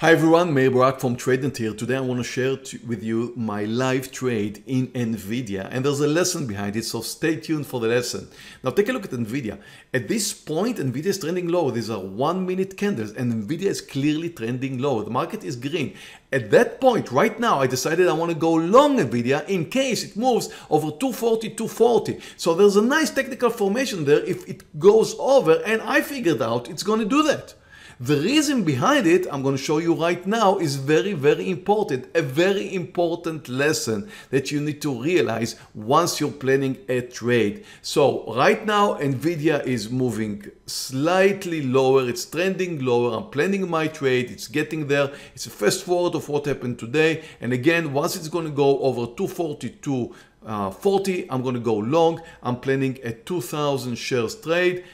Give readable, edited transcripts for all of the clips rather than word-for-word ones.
Hi everyone, Meir Barak from Tradenet here. Today I want to share with you my live trade in NVIDIA, and there's a lesson behind it, so stay tuned for the lesson. Now take a look at NVIDIA. At this point, NVIDIA is trending lower. These are 1-minute candles and NVIDIA is clearly trending lower. The market is green. At that point, right now, I decided I want to go long NVIDIA in case it moves over 240, 240. So there's a nice technical formation there if it goes over, and I figured out it's going to do that. The reason behind it, I'm going to show you right now, is very, very important. A very important lesson that you need to realize once you're planning a trade. So right now, NVIDIA is moving slightly lower. It's trending lower. I'm planning my trade. It's getting there. It's a fast forward of what happened today. And again, once it's going to go over 242.40, I'm going to go long. I'm planning a 2,000 shares trade.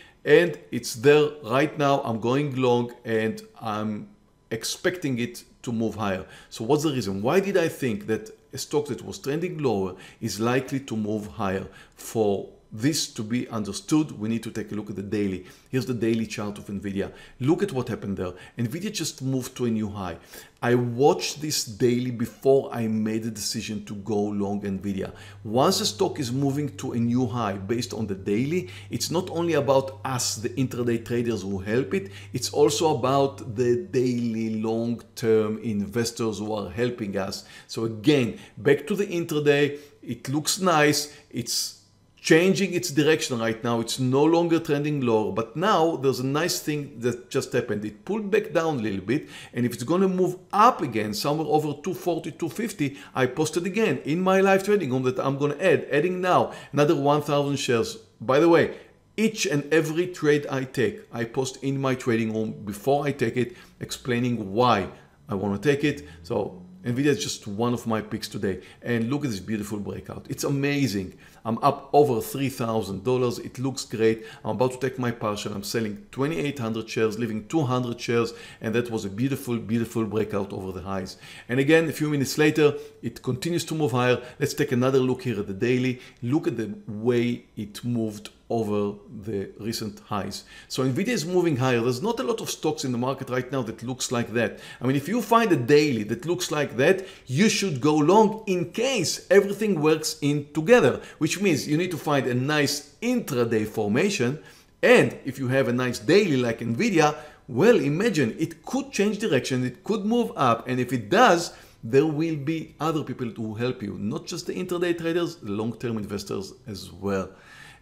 And it's there right now. I'm going long and I'm expecting it to move higher. So what's the reason? Why did I think that a stock that was trending lower is likely to move higher? For this to be understood, we need to take a look at the daily. Here's the daily chart of NVIDIA. Look at what happened there. NVIDIA just moved to a new high. I watched this daily before I made the decision to go long NVIDIA. Once a stock is moving to a new high based on the daily, it's not only about us, the intraday traders who help it, it's also about the daily long-term investors who are helping us. So again, back to the intraday, it looks nice, it's changing its direction right now. It's no longer trending lower, but now there's a nice thing that just happened. It pulled back down a little bit, and if it's going to move up again somewhere over 240, 250, I posted again in my live trading room that I'm going to adding now another 1,000 shares. By the way, each and every trade I take, I post in my trading room before I take it, explaining why I want to take it. So NVIDIA is just one of my picks today. And look at this beautiful breakout. It's amazing. I'm up over $3,000. It looks great. I'm about to take my partial. I'm selling 2,800 shares, leaving 200 shares. And that was a beautiful, beautiful breakout over the highs. And again, a few minutes later, it continues to move higher. Let's take another look here at the daily. Look at the way it moved over the recent highs. So NVIDIA is moving higher. There's not a lot of stocks in the market right now that looks like that. I mean, if you find a daily that looks like that, you should go long in case everything works in together, which means you need to find a nice intraday formation. And if you have a nice daily like NVIDIA, well, imagine it could change direction, it could move up. And if it does, there will be other people who help you, not just the intraday traders, the long-term investors as well.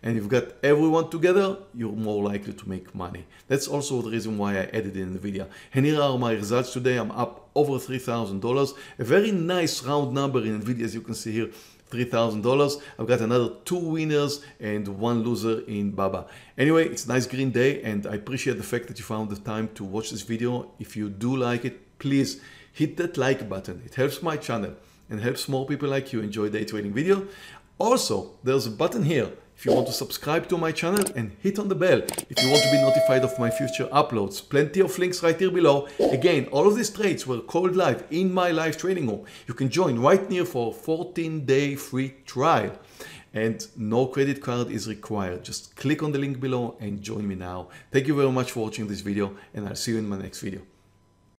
And you've got everyone together, you're more likely to make money. That's also the reason why I added in NVIDIA. And here are my results today. I'm up over $3,000. A very nice round number in NVIDIA, as you can see here, $3,000. I've got another 2 winners and 1 loser in BABA. Anyway, it's a nice green day, and I appreciate the fact that you found the time to watch this video. If you do like it, please hit that like button. It helps my channel and helps more people like you enjoy day trading video. Also, there's a button here if you want to subscribe to my channel, and hit on the bell if you want to be notified of my future uploads. Plenty of links right here below. Again, all of these trades were called live in my live trading room. You can join right here for a 14-day free trial, and no credit card is required. Just click on the link below and join me now. Thank you very much for watching this video, and I'll see you in my next video.